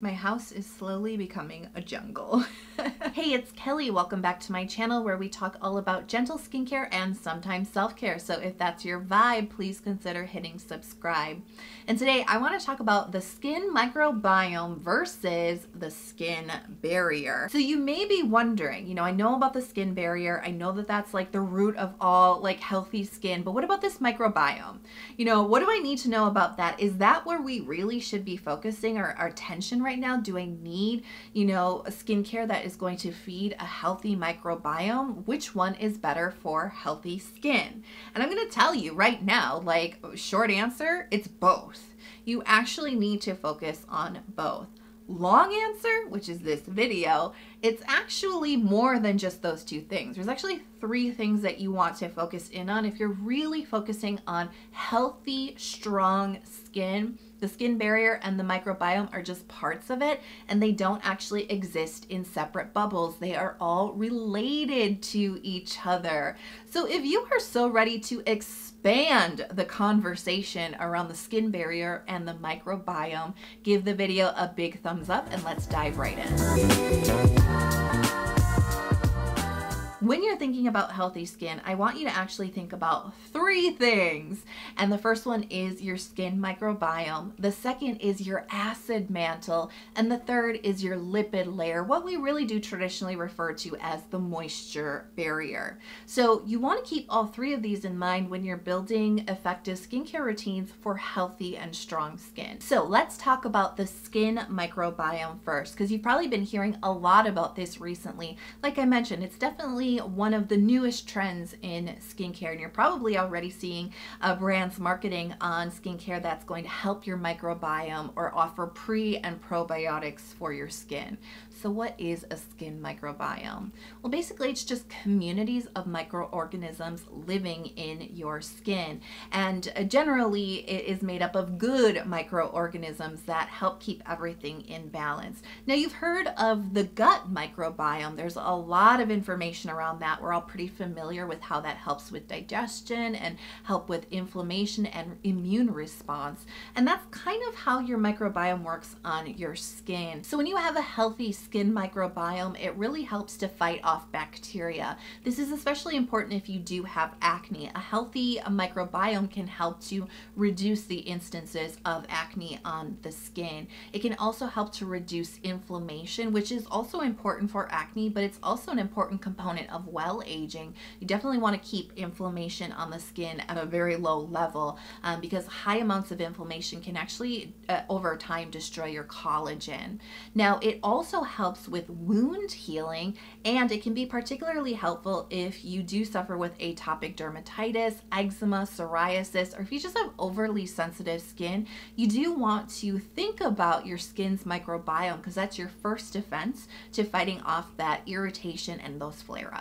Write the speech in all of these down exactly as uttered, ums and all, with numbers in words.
My house is slowly becoming a jungle. Hey, it's Kelly. Welcome back to my channel where we talk all about gentle skincare and sometimes self-care. So if that's your vibe, please consider hitting subscribe. And today I want to talk about the skin microbiome versus the skin barrier. So you may be wondering, you know, I know about the skin barrier. I know that that's like the root of all like healthy skin, but what about this microbiome? You know, what do I need to know about that? Is that where we really should be focusing our, our attention right Right now? Do I need, you know, a skincare that is going to feed a healthy microbiome? Which one is better for healthy skin? And I'm going to tell you right now, like, short answer, it's both. You actually need to focus on both. Long answer, which is this video, it's actually more than just those two things. There's actually three things that you want to focus in on if you're really focusing on healthy, strong skin. The skin barrier and the microbiome are just parts of it, and they don't actually exist in separate bubbles. They are all related to each other. So if you are so ready to expand the conversation around the skin barrier and the microbiome, give the video a big thumbs up and let's dive right in. When you're thinking about healthy skin, I want you to actually think about three things. And the first one is your skin microbiome. The second is your acid mantle. And the third is your lipid layer, what we really do traditionally refer to as the moisture barrier. So you want to keep all three of these in mind when you're building effective skincare routines for healthy and strong skin. So let's talk about the skin microbiome first, because you've probably been hearing a lot about this recently. Like I mentioned, it's definitely one of the newest trends in skincare, and you're probably already seeing uh, brands marketing on skincare that's going to help your microbiome or offer pre and probiotics for your skin. So what is a skin microbiome? Well, basically it's just communities of microorganisms living in your skin, and uh, generally it is made up of good microorganisms that help keep everything in balance. Now, you've heard of the gut microbiome. There's a lot of information around around that. We're all pretty familiar with how that helps with digestion and help with inflammation and immune response. And that's kind of how your microbiome works on your skin. So when you have a healthy skin microbiome, it really helps to fight off bacteria. This is especially important if you do have acne. A healthy microbiome can help to reduce the instances of acne on the skin. It can also help to reduce inflammation, which is also important for acne, but it's also an important component of well aging. You definitely want to keep inflammation on the skin at a very low level, um, because high amounts of inflammation can actually uh, over time destroy your collagen. Now, it also helps with wound healing, and it can be particularly helpful if you do suffer with atopic dermatitis, eczema, psoriasis, or if you just have overly sensitive skin. You do want to think about your skin's microbiome, because that's your first defense to fighting off that irritation and those flare-ups.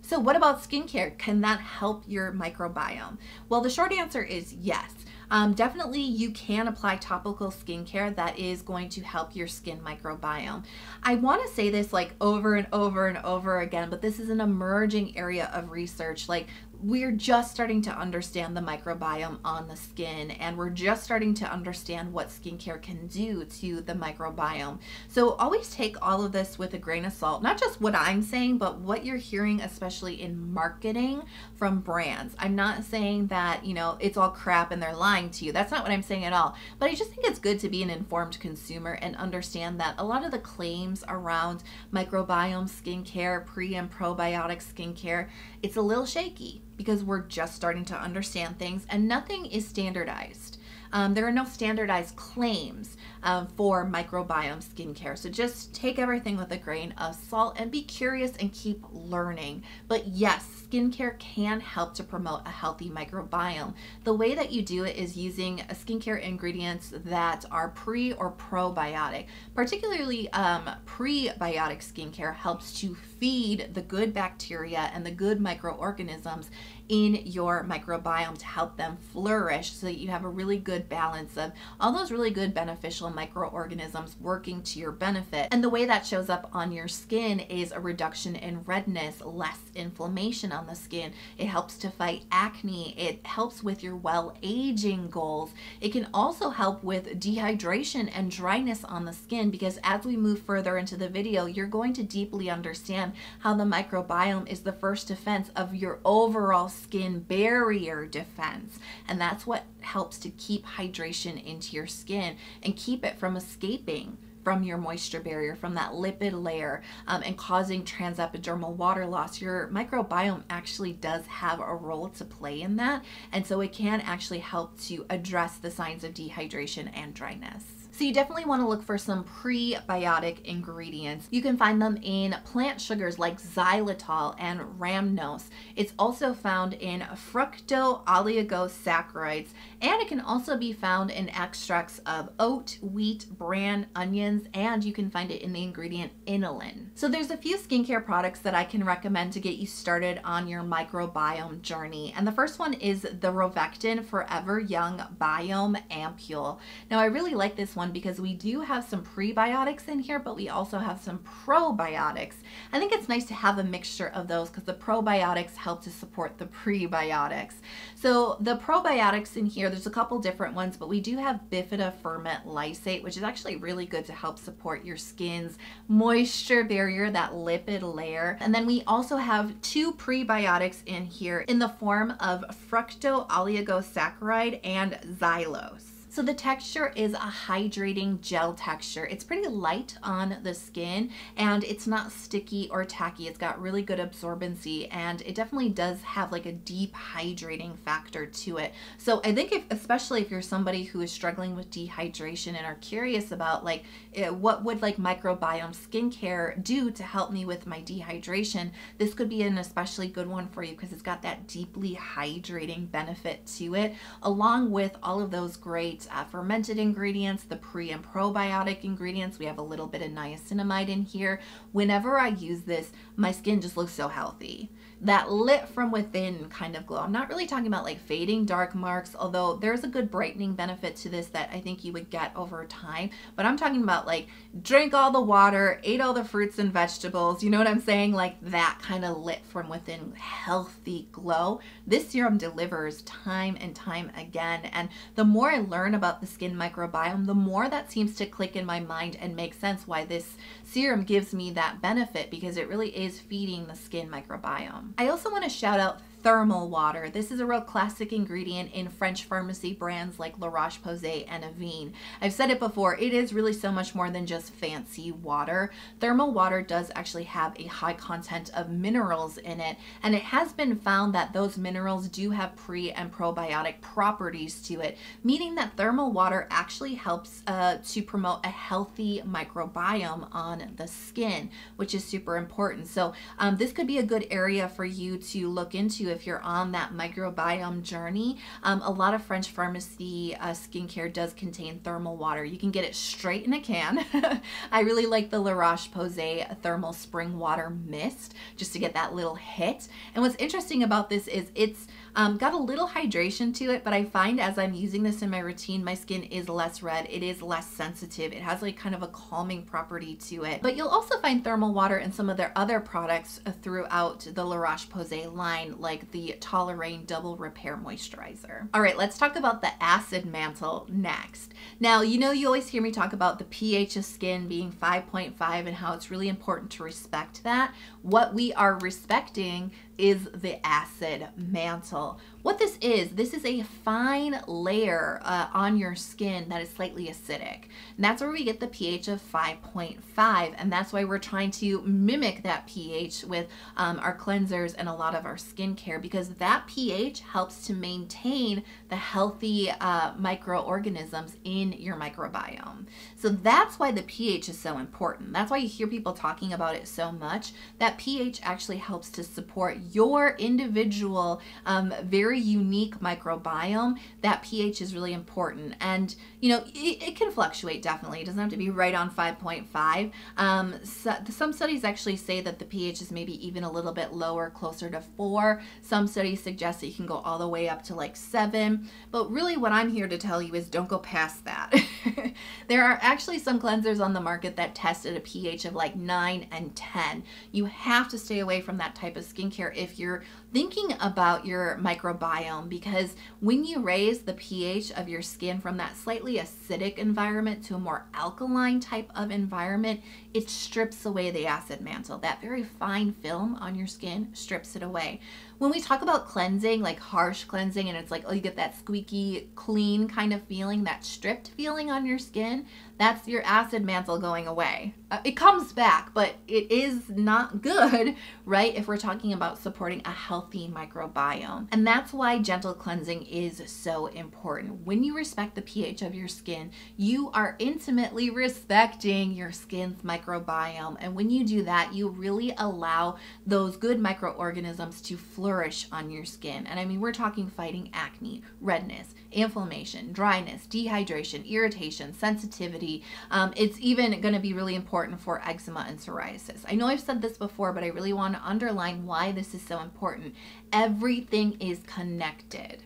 So what about skincare? Can that help your microbiome? Well, the short answer is yes. Um, definitely you can apply topical skincare that is going to help your skin microbiome. I want to say this like over and over and over again, but this is an emerging area of research. Like, we're just starting to understand the microbiome on the skin, and we're just starting to understand what skincare can do to the microbiome. So always take all of this with a grain of salt, not just what I'm saying, but what you're hearing, especially in marketing from brands. I'm not saying that, you know, it's all crap and they're lying to you. That's not what I'm saying at all. But I just think it's good to be an informed consumer and understand that a lot of the claims around microbiome skincare, pre and probiotic skincare, it's a little shaky, because we're just starting to understand things and nothing is standardized. Um, there are no standardized claims uh, for microbiome skincare. So just take everything with a grain of salt and be curious and keep learning. But yes, skincare can help to promote a healthy microbiome. The way that you do it is using skincare ingredients that are pre or probiotic. Particularly um, prebiotic skincare helps to feed the good bacteria and the good microorganisms in your microbiome to help them flourish, so that you have a really good balance of all those really good beneficial microorganisms working to your benefit. And the way that shows up on your skin is a reduction in redness, less inflammation on the skin. It helps to fight acne. It helps with your well aging goals. It can also help with dehydration and dryness on the skin, because as we move further into the video, you're going to deeply understand how the microbiome is the first defense of your overall skin barrier defense. And that's what helps to keep hydration into your skin and keep it from escaping from your moisture barrier, from that lipid layer, um, and causing transepidermal water loss. Your microbiome actually does have a role to play in that, and so it can actually help to address the signs of dehydration and dryness. So you definitely want to look for some prebiotic ingredients. You can find them in plant sugars like xylitol and rhamnose. It's also found in fructooligosaccharides, and it can also be found in extracts of oat, wheat, bran, onions, and you can find it in the ingredient inulin. So there's a few skincare products that I can recommend to get you started on your microbiome journey. And the first one is the Rovectin Forever Young Biome Ampule. Now I really like this one because we do have some prebiotics in here, but we also have some probiotics. I think it's nice to have a mixture of those because the probiotics help to support the prebiotics. So the probiotics in here, there's a couple different ones, but we do have bifida-ferment lysate, which is actually really good to help support your skin's moisture barrier, that lipid layer. And then we also have two prebiotics in here in the form of fructooligosaccharides and xylose. So the texture is a hydrating gel texture. It's pretty light on the skin and it's not sticky or tacky. It's got really good absorbency and it definitely does have like a deep hydrating factor to it. So I think if, especially if you're somebody who is struggling with dehydration and are curious about like what would like microbiome skincare do to help me with my dehydration, this could be an especially good one for you because it's got that deeply hydrating benefit to it, along with all of those great Uh, fermented ingredients, the pre and probiotic ingredients. We have a little bit of niacinamide in here. Whenever I use this, my skin just looks so healthy. That lit from within kind of glow. I'm not really talking about like fading dark marks, although there's a good brightening benefit to this that I think you would get over time, but I'm talking about like drank all the water, ate all the fruits and vegetables, you know what I'm saying? Like that kind of lit from within healthy glow. This serum delivers time and time again, and the more I learn about the skin microbiome, the more that seems to click in my mind and make sense why this serum gives me that benefit, because it really is feeding the skin microbiome. I also want to shout out thermal water. This is a real classic ingredient in French pharmacy brands like La Roche-Posay and Avène. I've said it before, it is really so much more than just fancy water. Thermal water does actually have a high content of minerals in it, and it has been found that those minerals do have pre and probiotic properties to it, meaning that thermal water actually helps uh, to promote a healthy microbiome on the skin, which is super important. So um, this could be a good area for you to look into if you're on that microbiome journey. Um, a lot of French pharmacy uh, skincare does contain thermal water. You can get it straight in a can. I really like the La Roche-Posay Thermal Spring Water Mist, just to get that little hit. And what's interesting about this is it's um, got a little hydration to it, but I find as I'm using this in my routine, my skin is less red, it is less sensitive, it has like kind of a calming property to it. But you'll also find thermal water in some of their other products throughout the La Roche-Posay line, like Like the Toleriane Double Repair Moisturizer. All right, let's talk about the acid mantle next. Now, you know, you always hear me talk about the pH of skin being five point five and how it's really important to respect that. What we are respecting is the acid mantle. What this is, this is a fine layer uh, on your skin that is slightly acidic. And that's where we get the pH of five point five. And that's why we're trying to mimic that pH with um, our cleansers and a lot of our skincare, because that pH helps to maintain the healthy uh, microorganisms in your microbiome. So that's why the pH is so important. That's why you hear people talking about it so much. That pH actually helps to support your individual um, very unique microbiome, that pH is really important. And you know, it, it can fluctuate definitely. It doesn't have to be right on five point five. Um, so, some studies actually say that the pH is maybe even a little bit lower, closer to four. Some studies suggest that you can go all the way up to like seven. But really what I'm here to tell you is don't go past that. There are actually some cleansers on the market that test at a pH of like nine and ten. You have to stay away from that type of skincare if you're thinking about your microbiome, because when you raise the pH of your skin from that slightly acidic environment to a more alkaline type of environment, it strips away the acid mantle. That very fine film on your skin strips it away. When we talk about cleansing, like harsh cleansing, and it's like, oh, you get that squeaky clean kind of feeling, that stripped feeling on your skin, that's your acid mantle going away. Uh, it comes back, but it is not good, right, if we're talking about supporting a healthy microbiome. And that's why gentle cleansing is so important. When you respect the pH of your skin, you are intimately respecting your skin's microbiome. And when you do that, you really allow those good microorganisms to flourish on your skin. And I mean, we're talking fighting acne, redness, inflammation, dryness, dehydration, irritation, sensitivity. Um, it's even going to be really important for eczema and psoriasis. I know I've said this before, but I really want to underline why this is so important. Everything is connected.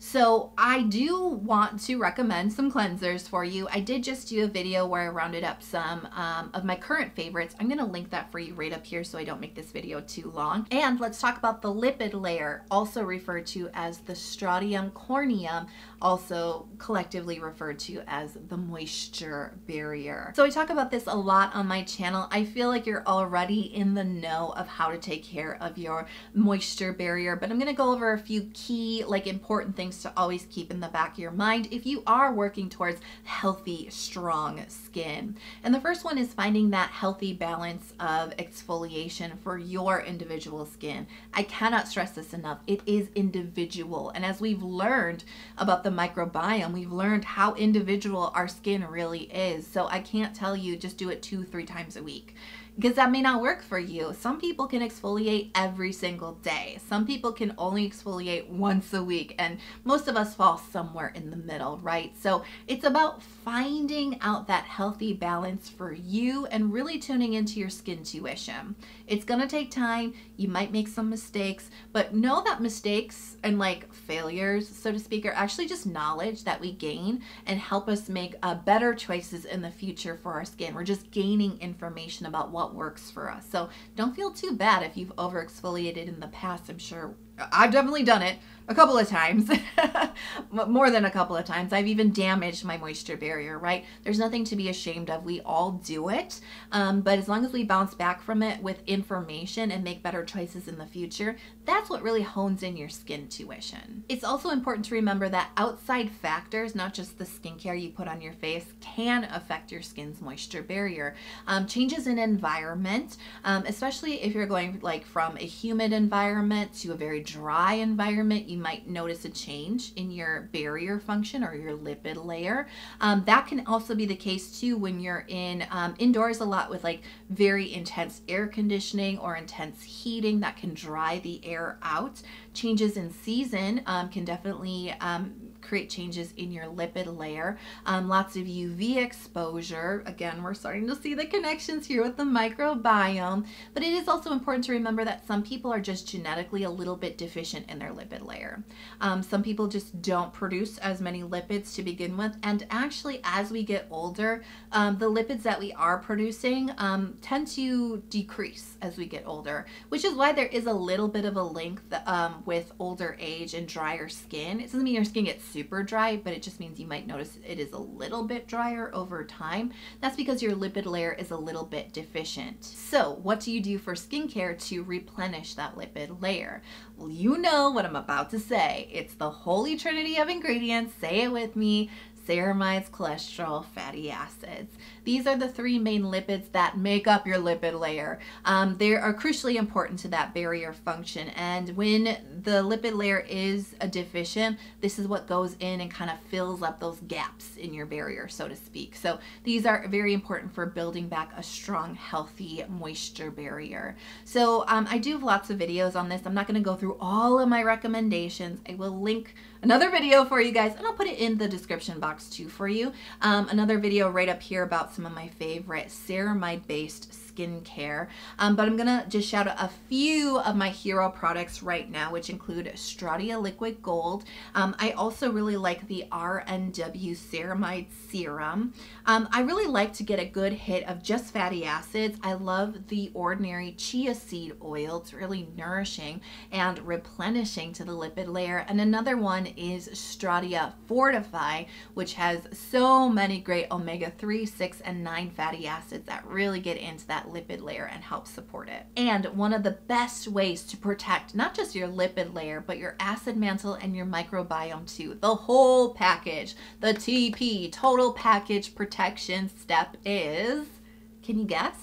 So I do want to recommend some cleansers for you. I did just do a video where I rounded up some um, of my current favorites. I'm going to link that for you right up here so I don't make this video too long. And let's talk about the lipid layer, also referred to as the stratium corneum, also collectively referred to as the moisture barrier. So I talk about this a lot on my channel. I feel like you're already in the know of how to take care of your moisture barrier, but I'm going to go over a few key, like, important things to always keep in the back of your mind if you are working towards healthy, strong skin. And the first one is finding that healthy balance of exfoliation for your individual skin. I cannot stress this enough. It is individual. And as we've learned about the microbiome, we've learned how individual our skin really is. So I can't tell you just do it two, three times a week, because that may not work for you. Some people can exfoliate every single day. Some people can only exfoliate once a week, and most of us fall somewhere in the middle, right? So it's about finding out that healthy balance for you and really tuning into your skin tuition. It's gonna take time. You might make some mistakes, but know that mistakes and, like, failures, so to speak, are actually just knowledge that we gain and help us make uh, better choices in the future for our skin. We're just gaining information about what works for us. So don't feel too bad if you've over exfoliated in the past. I'm sure I've definitely done it a couple of times, more than a couple of times. I've even damaged my moisture barrier, right? There's nothing to be ashamed of. We all do it. Um, but as long as we bounce back from it with information and make better choices in the future, that's what really hones in your skin tuition. It's also important to remember that outside factors, not just the skincare you put on your face, can affect your skin's moisture barrier. Um, changes in environment, um, especially if you're going, like, from a humid environment to a very dry environment, you might notice a change in your barrier function or your lipid layer. Um, that can also be the case too when you're in um, indoors a lot with, like, very intense air conditioning or intense heating. That can dry the air out. Changes in season um, can definitely um, create changes in your lipid layer. Um, lots of U V exposure. Again, we're starting to see the connections here with the microbiome, but it is also important to remember that some people are just genetically a little bit deficient in their lipid layer. Um, some people just don't produce as many lipids to begin with, and actually as we get older, um, the lipids that we are producing um, tend to decrease as we get older, which is why there is a little bit of a link that, um, with older age and drier skin. It doesn't mean your skin gets super dry, but it just means you might notice it is a little bit drier over time. That's because your lipid layer is a little bit deficient. So what do you do for skincare to replenish that lipid layer? Well, you know what I'm about to say. It's the holy trinity of ingredients. Say it with me. ceramides, cholesterol, fatty acids. These are the three main lipids that make up your lipid layer. Um, they are crucially important to that barrier function, and when the lipid layer is a deficient, this is what goes in and kind of fills up those gaps in your barrier, so to speak. So these are very important for building back a strong, healthy moisture barrier. So um, I do have lots of videos on this. I'm not going to go through all of my recommendations. I will link another video for you guys, and I'll put it in the description box too for you. Um, another video right up here about some of my favorite ceramide-based skincare, um, but I'm gonna just shout out a few of my hero products right now, which include Stratia Liquid Gold. Um, I also really like the R N W Ceramide Serum. Um, I really like to get a good hit of just fatty acids. I love The Ordinary Chia Seed Oil. It's really nourishing and replenishing to the lipid layer. And another one is Stratia Fortify, which has so many great omega three, six, and nine fatty acids that really get into that lipid layer and help support it. And one of the best ways to protect not just your lipid layer, but your acid mantle and your microbiome too. The whole package, the T P, total package protection step is, can you guess?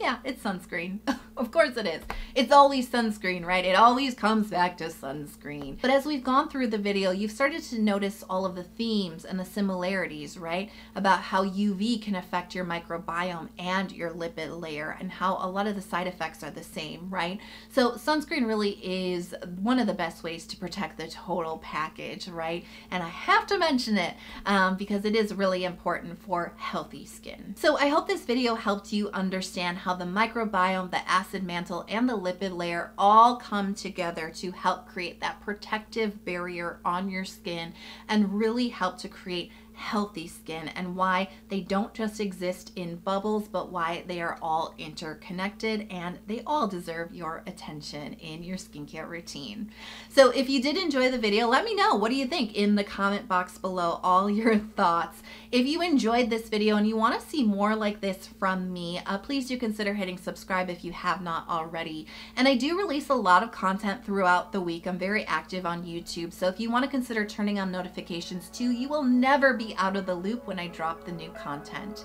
Yeah, it's sunscreen. Of course it is. It's always sunscreen, right? It always comes back to sunscreen. But as we've gone through the video, you've started to notice all of the themes and the similarities, right? About how U V can affect your microbiome and your lipid layer, and how a lot of the side effects are the same, right? So sunscreen really is one of the best ways to protect the total package, right? And I have to mention it um, because it is really important for healthy skin. So I hope this video helped you understand how the microbiome, the acid acid mantle, and the lipid layer all come together to help create that protective barrier on your skin and really help to create healthy skin, and why they don't just exist in bubbles, but why they are all interconnected and they all deserve your attention in your skincare routine. So if you did enjoy the video, let me know, what do you think, in the comment box below, all your thoughts. If you enjoyed this video and you want to see more like this from me, uh, please do consider hitting subscribe if you have not already. And I do release a lot of content throughout the week. I'm very active on YouTube, so if you want to consider turning on notifications too, you will never be out of the loop when I drop the new content.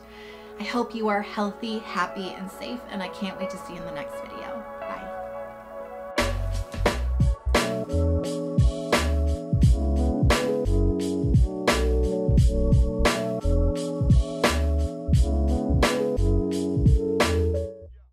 I hope you are healthy, happy, and safe, and I can't wait to see you in the next video.